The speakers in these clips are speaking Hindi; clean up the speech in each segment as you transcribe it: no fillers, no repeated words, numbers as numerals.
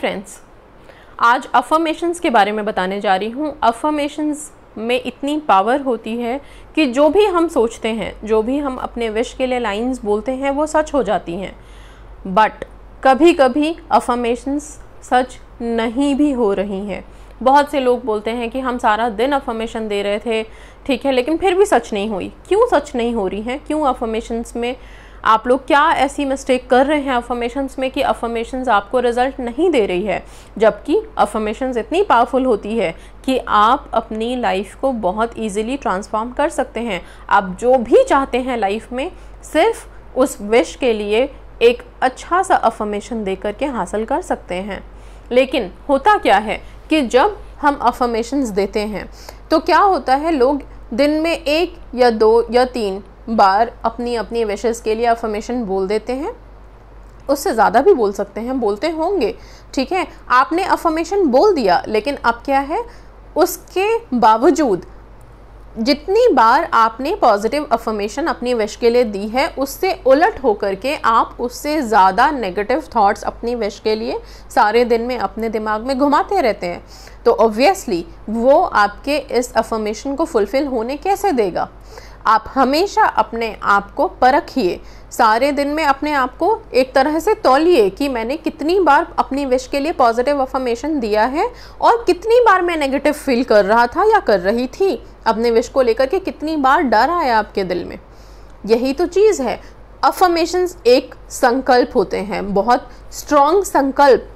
फ्रेंड्स, आज अफर्मेशंस के बारे में बताने जा रही हूँ। अफर्मेशंस में इतनी पावर होती है कि जो भी हम सोचते हैं, जो भी हम अपने विश के लिए लाइंस बोलते हैं, वो सच हो जाती हैं। बट कभी कभी अफर्मेशंस सच नहीं भी हो रही हैं। बहुत से लोग बोलते हैं कि हम सारा दिन अफर्मेशन दे रहे थे, ठीक है, लेकिन फिर भी सच नहीं हुई। क्यों सच नहीं हो रही हैं? क्यों अफर्मेशंस में आप लोग क्या ऐसी मिस्टेक कर रहे हैं अफर्मेशंस में कि अफर्मेशंस आपको रिज़ल्ट नहीं दे रही है? जबकि अफर्मेशंस इतनी पावरफुल होती है कि आप अपनी लाइफ को बहुत इजीली ट्रांसफॉर्म कर सकते हैं। आप जो भी चाहते हैं लाइफ में, सिर्फ उस विश के लिए एक अच्छा सा अफर्मेशन दे करके हासिल कर सकते हैं। लेकिन होता क्या है कि जब हम अफर्मेशंस देते हैं तो क्या होता है, लोग दिन में 1 या 2 या 3 बार अपनी अपनी विशेस के लिए अफर्मेशन बोल देते हैं। उससे ज़्यादा भी बोल सकते हैं, बोलते होंगे, ठीक है। आपने अफर्मेशन बोल दिया, लेकिन अब क्या है, उसके बावजूद जितनी बार आपने पॉजिटिव अफर्मेशन अपनी विश के लिए दी है, उससे उलट होकर के आप उससे ज़्यादा नेगेटिव थॉट्स अपनी विश के लिए सारे दिन में अपने दिमाग में घुमाते रहते हैं। तो ऑब्वियसली वो आपके इस अफर्मेशन को फुलफ़िल होने कैसे देगा? आप हमेशा अपने आप को परखिए, सारे दिन में अपने आप को एक तरह से तौलिए कि मैंने कितनी बार अपनी विश के लिए पॉजिटिव अफर्मेशन दिया है और कितनी बार मैं नेगेटिव फील कर रहा था या कर रही थी अपने विश को लेकर के। कितनी बार डर आया आपके दिल में? यही तो चीज़ है। अफर्मेशंस एक संकल्प होते हैं, बहुत स्ट्रॉन्ग संकल्प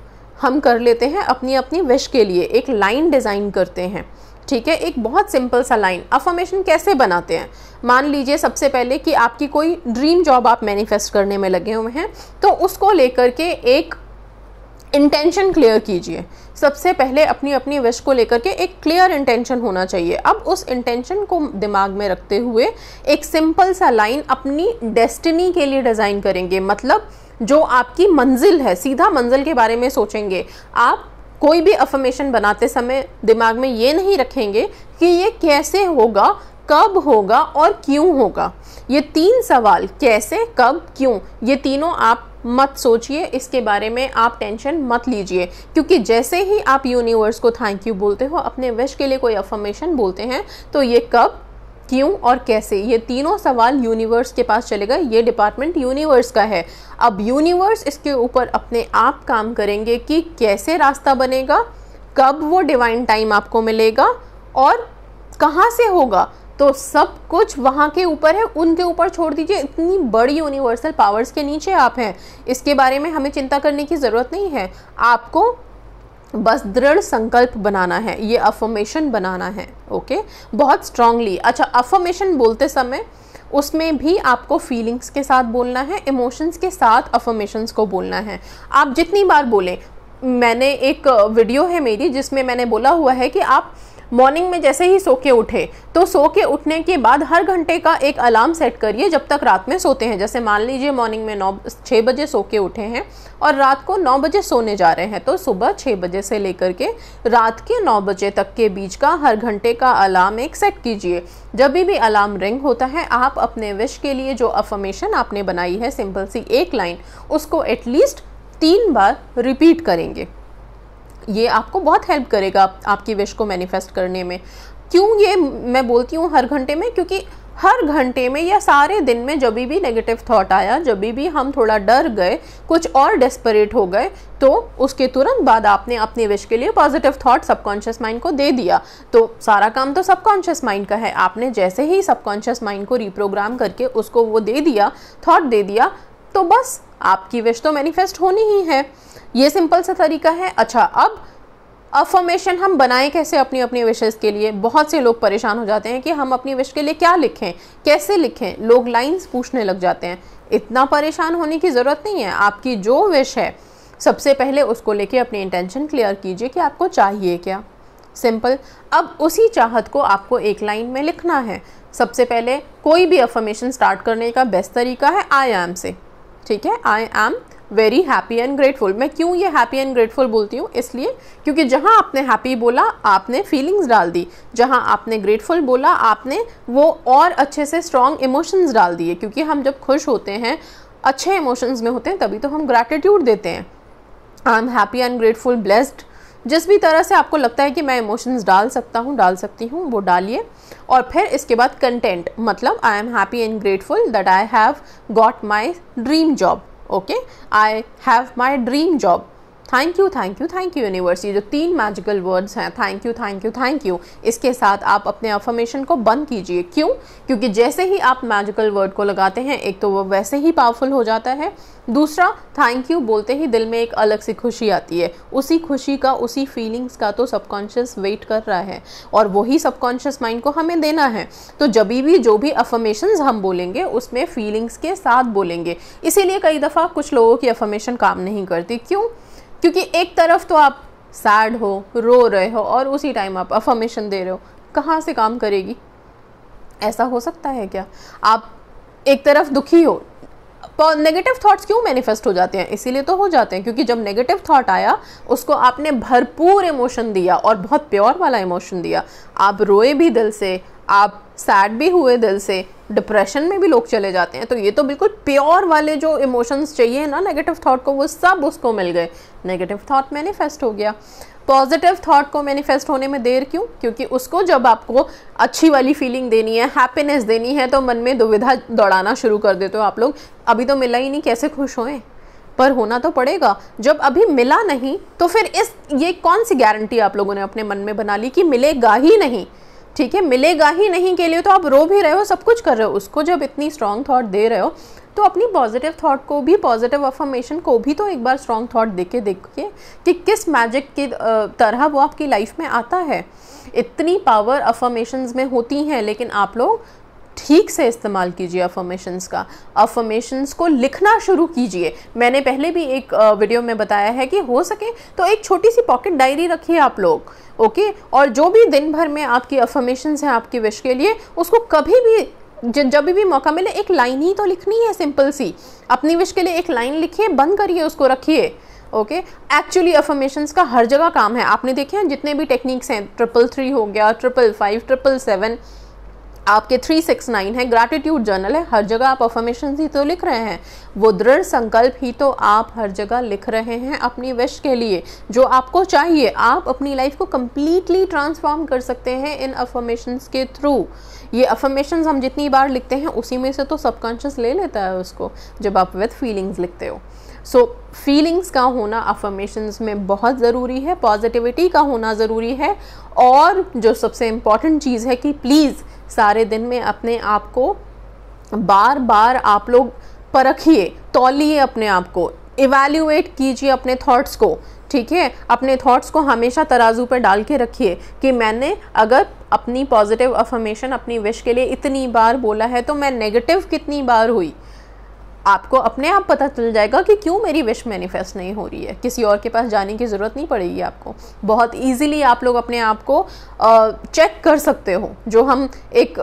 हम कर लेते हैं अपनी अपनी विश के लिए। एक लाइन डिज़ाइन करते हैं, ठीक है, एक बहुत सिंपल सा लाइन। अफर्मेशन कैसे बनाते हैं? मान लीजिए सबसे पहले कि आपकी कोई ड्रीम जॉब आप मैनिफेस्ट करने में लगे हुए हैं, तो उसको लेकर के एक इंटेंशन क्लियर कीजिए। सबसे पहले अपनी अपनी विश को लेकर के एक क्लियर इंटेंशन होना चाहिए। अब उस इंटेंशन को दिमाग में रखते हुए एक सिंपल सा लाइन अपनी डेस्टिनी के लिए डिज़ाइन करेंगे। मतलब जो आपकी मंजिल है, सीधा मंजिल के बारे में सोचेंगे। आप कोई भी अफर्मेशन बनाते समय दिमाग में ये नहीं रखेंगे कि ये कैसे होगा, कब होगा और क्यों होगा। ये 3 सवाल, कैसे, कब, क्यों, ये तीनों आप मत सोचिए, इसके बारे में आप टेंशन मत लीजिए। क्योंकि जैसे ही आप यूनिवर्स को थैंक यू बोलते हो, अपने विश के लिए कोई अफर्मेशन बोलते हैं, तो ये कब, क्यों और कैसे, ये तीनों सवाल यूनिवर्स के पास चलेगा। ये डिपार्टमेंट यूनिवर्स का है। अब यूनिवर्स इसके ऊपर अपने आप काम करेंगे कि कैसे रास्ता बनेगा, कब वो डिवाइन टाइम आपको मिलेगा और कहाँ से होगा। तो सब कुछ वहाँ के ऊपर है, उनके ऊपर छोड़ दीजिए। इतनी बड़ी यूनिवर्सल पावर्स के नीचे आप हैं, इसके बारे में हमें चिंता करने की ज़रूरत नहीं है। आपको बस दृढ़ संकल्प बनाना है, ये अफर्मेशन बनाना है, ओके, बहुत स्ट्रांगली। अच्छा, अफर्मेशन बोलते समय उसमें भी आपको फीलिंग्स के साथ बोलना है, इमोशंस के साथ अफर्मेशंस को बोलना है। आप जितनी बार बोलें, मैंने एक वीडियो है मेरी जिसमें मैंने बोला हुआ है कि आप मॉर्निंग में जैसे ही सो के उठे, तो सो के उठने के बाद हर घंटे का एक अलार्म सेट करिए जब तक रात में सोते हैं। जैसे मान लीजिए मॉर्निंग में 6 बजे सो के उठे हैं और रात को 9 बजे सोने जा रहे हैं, तो सुबह 6 बजे से लेकर के रात के 9 बजे तक के बीच का हर घंटे का अलार्म एक सेट कीजिए। जब भी अलार्म रिंग होता है, आप अपने विश के लिए जो अफर्मेशन आपने बनाई है, सिंपल सी एक लाइन, उसको एटलीस्ट 3 बार रिपीट करेंगे। ये आपको बहुत हेल्प करेगा आपकी विश को मैनिफेस्ट करने में। क्यों ये मैं बोलती हूँ हर घंटे में? क्योंकि हर घंटे में या सारे दिन में जब भी नेगेटिव थॉट आया, जब भी हम थोड़ा डर गए, कुछ और डेस्परेट हो गए, तो उसके तुरंत बाद आपने अपने विश के लिए पॉजिटिव थॉट सबकॉन्शियस माइंड को दे दिया। तो सारा काम तो सबकॉन्शियस माइंड का है। आपने जैसे ही सबकॉन्शियस माइंड को रिप्रोग्राम करके उसको वो दे दिया, थॉट दे दिया, तो बस आपकी विश तो मैनिफेस्ट होनी ही है। ये सिंपल सा तरीका है। अच्छा, अब अफर्मेशन हम बनाएं कैसे अपनी अपनी विशेस के लिए? बहुत से लोग परेशान हो जाते हैं कि हम अपनी विश के लिए क्या लिखें, कैसे लिखें। लोग लाइंस पूछने लग जाते हैं। इतना परेशान होने की ज़रूरत नहीं है। आपकी जो विश है, सबसे पहले उसको लेके अपनी इंटेंशन क्लियर कीजिए कि आपको चाहिए क्या, सिंपल। अब उसी चाहत को आपको एक लाइन में लिखना है। सबसे पहले कोई भी अफर्मेशन स्टार्ट करने का बेस्ट तरीका है आई एम से, ठीक है। I am very happy and grateful. मैं क्यों ये हैप्पी एंड ग्रेटफुल बोलती हूँ? इसलिए क्योंकि जहाँ आपने हैप्पी बोला, आपने फीलिंग्स डाल दी, जहाँ आपने ग्रेटफुल बोला, आपने वो और अच्छे से स्ट्रॉन्ग इमोशंस डाल दिए। क्योंकि हम जब खुश होते हैं, अच्छे इमोशंस में होते हैं, तभी तो हम ग्रैटिट्यूड देते हैं। I am happy and grateful blessed, जिस भी तरह से आपको लगता है कि मैं इमोशंस डाल सकता हूँ, डाल सकती हूँ, वो डालिए। और फिर इसके बाद कंटेंट, मतलब I am happy and grateful that I have got my dream job. Okay, I have my dream job. Thank you, thank you, thank you universe, ये जो तीन मैजिकल वर्ड्स हैं, thank you, thank you, thank you, इसके साथ आप अपने अफर्मेशन को बंद कीजिए। क्यों? क्योंकि जैसे ही आप मैजिकल वर्ड को लगाते हैं, एक तो वो वैसे ही पावरफुल हो जाता है, दूसरा थैंक यू बोलते ही दिल में एक अलग सी खुशी आती है। उसी खुशी का, उसी फीलिंग्स का तो सबकॉन्शियस वेट कर रहा है और वही सबकॉन्शियस माइंड को हमें देना है। तो जब भी जो भी अफर्मेशंस हम बोलेंगे उसमें फीलिंग्स के साथ बोलेंगे। इसीलिए कई दफ़ा कुछ लोगों की अफर्मेशन काम नहीं करती। क्यों? क्योंकि एक तरफ तो आप सैड हो, रो रहे हो और उसी टाइम आप अफर्मेशन दे रहे हो, कहाँ से काम करेगी? ऐसा हो सकता है क्या? आप एक तरफ दुखी हो, नेगेटिव थॉट्स क्यों मैनिफेस्ट हो जाते हैं? इसीलिए तो हो जाते हैं क्योंकि जब नेगेटिव थॉट आया उसको आपने भरपूर इमोशन दिया और बहुत प्योर वाला इमोशन दिया। आप रोए भी दिल से, आप सैड भी हुए दिल से, डिप्रेशन में भी लोग चले जाते हैं। तो ये तो बिल्कुल प्योर वाले जो इमोशंस चाहिए ना नेगेटिव थॉट को, वो सब उसको मिल गए, नेगेटिव थॉट मैनिफेस्ट हो गया। पॉजिटिव थॉट को मैनिफेस्ट होने में देर क्यों? क्योंकि उसको जब आपको अच्छी वाली फीलिंग देनी है, हैप्पीनेस देनी है, तो मन में दुविधा दौड़ाना शुरू कर देते हो आप लोग। अभी तो मिला ही नहीं, कैसे खुश होएं? पर होना तो पड़ेगा। जब अभी मिला नहीं तो फिर ये कौन सी गारंटी आप लोगों ने अपने मन में बना ली कि मिलेगा ही नहीं? ठीक है, मिलेगा ही नहीं के लिए तो आप रो भी रहे हो, सब कुछ कर रहे हो, उसको जब इतनी स्ट्रॉन्ग थॉट दे रहे हो तो अपनी पॉजिटिव थॉट को भी, पॉजिटिव अफर्मेशन को भी तो एक बार स्ट्रॉन्ग थॉट देख के कि किस मैजिक की तरह वो आपकी लाइफ में आता है। इतनी पावर अफर्मेशंस में होती हैं, लेकिन आप लोग ठीक से इस्तेमाल कीजिए अफर्मेशंस का। अफर्मेशंस को लिखना शुरू कीजिए। मैंने पहले भी एक वीडियो में बताया है कि हो सके तो एक छोटी सी पॉकेट डायरी रखिए आप लोग। ओके, और जो भी दिन भर में आपकी अफर्मेशंस हैं आपकी विश के लिए, उसको कभी भी जब भी मौका मिले एक लाइन ही तो लिखनी है, सिंपल सी। अपनी विश के लिए एक लाइन लिखिए, बंद करिए, उसको रखिए। ओके, एक्चुअली अफर्मेशंस का हर जगह काम है। आपने देखे हैं जितने भी टेक्निक्स हैं, 333 हो गया, 555, 777, आपके 369 है, ग्रैटिट्यूड जर्नल है, हर जगह आप अफर्मेशंस ही तो लिख रहे हैं। वो दृढ़ संकल्प ही तो आप हर जगह लिख रहे हैं अपनी विश के लिए, जो आपको चाहिए। आप अपनी लाइफ को कम्प्लीटली ट्रांसफॉर्म कर सकते हैं इन अफर्मेशंस के थ्रू। ये अफर्मेशंस हम जितनी बार लिखते हैं उसी में से तो सबकॉन्शियस ले लेता है उसको, जब आप विद फीलिंग्स लिखते हो। सो फीलिंग्स का होना अफर्मेशंस में बहुत ज़रूरी है, पॉजिटिविटी का होना ज़रूरी है, और जो सबसे इम्पॉर्टेंट चीज़ है कि प्लीज़ सारे दिन में अपने आप को बार बार आप लोग परखिए, तौलिए, अपने आप को इवैल्यूएट कीजिए, अपने थॉट्स को। ठीक है, अपने थॉट्स को हमेशा तराजू पर डाल के रखिए कि मैंने अगर अपनी पॉजिटिव अफर्मेशन अपनी विश के लिए इतनी बार बोला है तो मैं नेगेटिव कितनी बार हुई। आपको अपने आप पता चल जाएगा कि क्यों मेरी विश मैनिफेस्ट नहीं हो रही है। किसी और के पास जाने की ज़रूरत नहीं पड़ेगी आपको, बहुत इजीली आप लोग अपने आप को चेक कर सकते हो। जो हम एक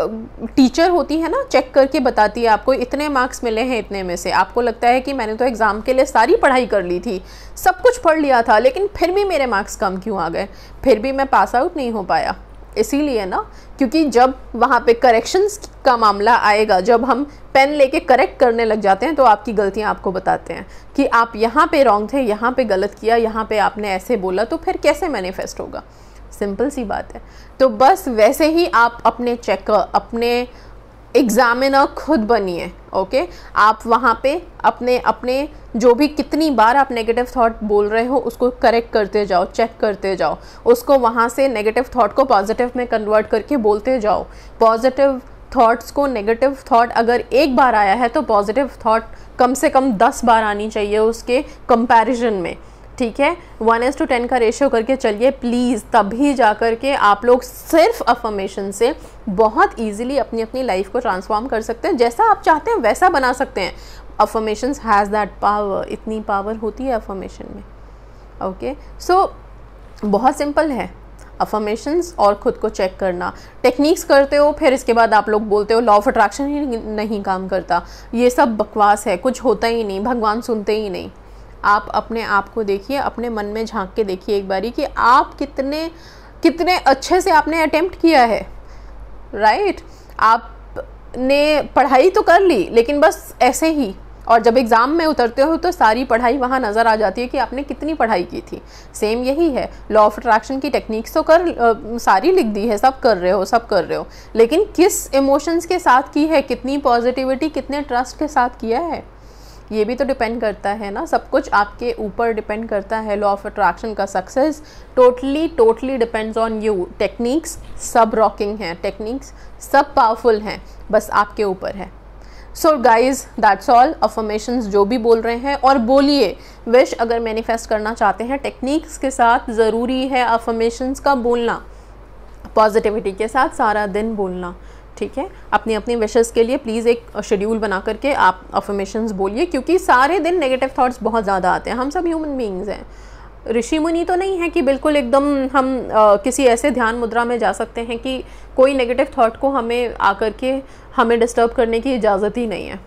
टीचर होती है ना, चेक करके बताती है आपको इतने मार्क्स मिले हैं इतने में से। आपको लगता है कि मैंने तो एग्ज़ाम के लिए सारी पढ़ाई कर ली थी, सब कुछ पढ़ लिया था, लेकिन फिर भी मेरे मार्क्स कम क्यों आ गए, फिर भी मैं पास आउट नहीं हो पाया। इसीलिए ना, क्योंकि जब वहाँ पे करेक्शंस का मामला आएगा, जब हम पेन लेके करेक्ट करने लग जाते हैं तो आपकी गलतियाँ आपको बताते हैं कि आप यहाँ पे रॉन्ग थे, यहाँ पे गलत किया, यहाँ पे आपने ऐसे बोला, तो फिर कैसे मैनिफेस्ट होगा? सिंपल सी बात है। तो बस वैसे ही आप अपने चेकर, अपने एग्ज़ामिनर खुद बनिए। ओके, आप वहाँ पे अपने जो भी कितनी बार आप नेगेटिव थॉट बोल रहे हो उसको करेक्ट करते जाओ, चेक करते जाओ, उसको वहाँ से नेगेटिव थॉट को पॉजिटिव में कन्वर्ट करके बोलते जाओ। पॉजिटिव थॉट्स को नेगेटिव थॉट अगर एक बार आया है तो पॉजिटिव थॉट कम से कम 10 बार आनी चाहिए उसके कंपैरिजन में। ठीक है, 1:10 का रेशियो करके चलिए प्लीज़, तभी जा कर के आप लोग सिर्फ अफर्मेशन से बहुत इजीली अपनी अपनी लाइफ को ट्रांसफॉर्म कर सकते हैं। जैसा आप चाहते हैं वैसा बना सकते हैं। अफर्मेशंस हैज़ दैट पावर, इतनी पावर होती है अफर्मेशन में। ओके, सो बहुत सिंपल है अफर्मेशंस और ख़ुद को चेक करना। टेक्निक्स करते हो, फिर इसके बाद आप लोग बोलते हो लॉ ऑफ अट्रैक्शन ही नहीं काम करता, ये सब बकवास है, कुछ होता ही नहीं, भगवान सुनते ही नहीं। आप अपने आप को देखिए, अपने मन में झांक के देखिए एक बारी कि आप कितने अच्छे से आपने अटेम्प्ट किया है। राइट, आपने पढ़ाई तो कर ली लेकिन बस ऐसे ही, और जब एग्ज़ाम में उतरते हो तो सारी पढ़ाई वहाँ नज़र आ जाती है कि आपने कितनी पढ़ाई की थी। सेम यही है, लॉ ऑफ अट्रैक्शन की टेक्निक्स तो सारी लिख दी है, सब कर रहे हो, लेकिन किस इमोशंस के साथ की है, कितनी पॉजिटिविटी, कितने ट्रस्ट के साथ किया है, ये भी तो डिपेंड करता है ना। सब कुछ आपके ऊपर डिपेंड करता है। लॉ ऑफ अट्रैक्शन का success totally depends on you. Techniques सब रॉकिंग हैं, टेक्निक्स सब पावरफुल हैं, बस आपके ऊपर है। So guys that's all. Affirmations जो भी बोल रहे हैं और बोलिए, विश अगर मैनिफेस्ट करना चाहते हैं टेक्निक्स के साथ ज़रूरी है अफर्मेशंस का बोलना, पॉजिटिविटी के साथ सारा दिन बोलना, ठीक है। अपनी अपनी विशेस के लिए प्लीज़ एक शेड्यूल बना करके आप अफर्मेशंस बोलिए, क्योंकि सारे दिन नेगेटिव थॉट्स बहुत ज़्यादा आते हैं। हम सब ह्यूमन बीइंग्स हैं, ऋषि मुनि तो नहीं है कि बिल्कुल एकदम हम किसी ऐसे ध्यान मुद्रा में जा सकते हैं कि कोई नेगेटिव थॉट को हमें आकर के हमें डिस्टर्ब करने की इजाज़त ही नहीं है।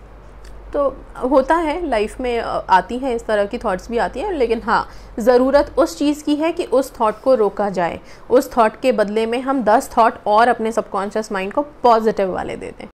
तो होता है, लाइफ में आती है इस तरह की थॉट्स भी आती हैं, लेकिन हाँ, ज़रूरत उस चीज़ की है कि उस थॉट को रोका जाए। उस थॉट के बदले में हम 10 थॉट और अपने सबकॉन्शियस माइंड को पॉजिटिव वाले देते हैं।